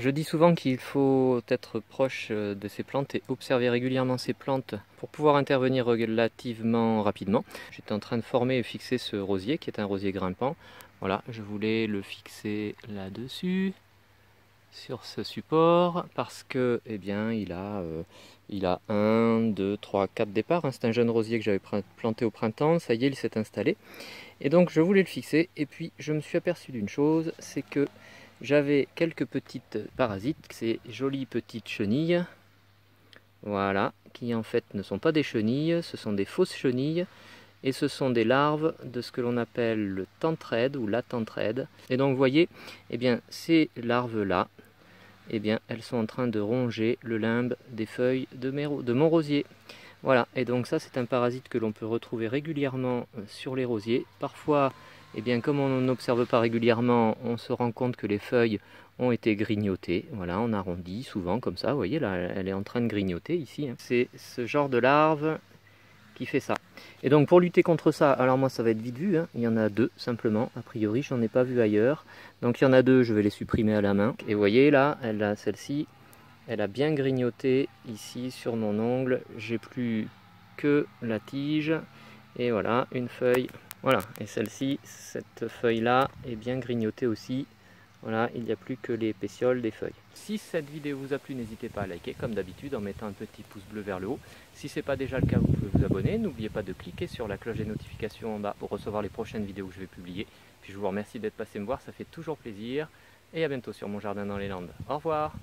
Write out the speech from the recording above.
Je dis souvent qu'il faut être proche de ces plantes et observer régulièrement ces plantes pour pouvoir intervenir relativement rapidement. J'étais en train de former et fixer ce rosier qui est un rosier grimpant. Voilà, je voulais le fixer là-dessus, sur ce support, parce que eh bien, il a 1, 2, 3, 4 départs. C'est un jeune rosier que j'avais planté au printemps, ça y est, il s'est installé. Et donc je voulais le fixer, et puis je me suis aperçu d'une chose, c'est que j'avais quelques petites parasites, ces jolies petites chenilles, voilà, qui en fait ne sont pas des chenilles, ce sont des fausses chenilles, et ce sont des larves de ce que l'on appelle le tenthrède ou la tenthrède. Et donc vous voyez, eh bien, ces larves-là, eh bien, elles sont en train de ronger le limbe des feuilles de mon rosier. Voilà, et donc ça c'est un parasite que l'on peut retrouver régulièrement sur les rosiers. Parfois, eh bien, comme on n'observe pas régulièrement, on se rend compte que les feuilles ont été grignotées. Voilà, on arrondit souvent comme ça, vous voyez là, elle est en train de grignoter ici. C'est ce genre de larve qui fait ça. Et donc pour lutter contre ça, alors moi ça va être vite vu, il y en a deux simplement, a priori j'en ai pas vu ailleurs. Donc il y en a deux, je vais les supprimer à la main. Et vous voyez là, celle-ci, elle a bien grignoté ici sur mon ongle, j'ai plus que la tige, et voilà, une feuille, voilà, et celle-ci, cette feuille-là est bien grignotée aussi, voilà, il n'y a plus que les pétioles des feuilles. Si cette vidéo vous a plu, n'hésitez pas à liker, comme d'habitude, en mettant un petit pouce bleu vers le haut. Si ce n'est pas déjà le cas, vous pouvez vous abonner, n'oubliez pas de cliquer sur la cloche des notifications en bas pour recevoir les prochaines vidéos que je vais publier. Puis je vous remercie d'être passé me voir, ça fait toujours plaisir, et à bientôt sur Mon Jardin dans les Landes. Au revoir!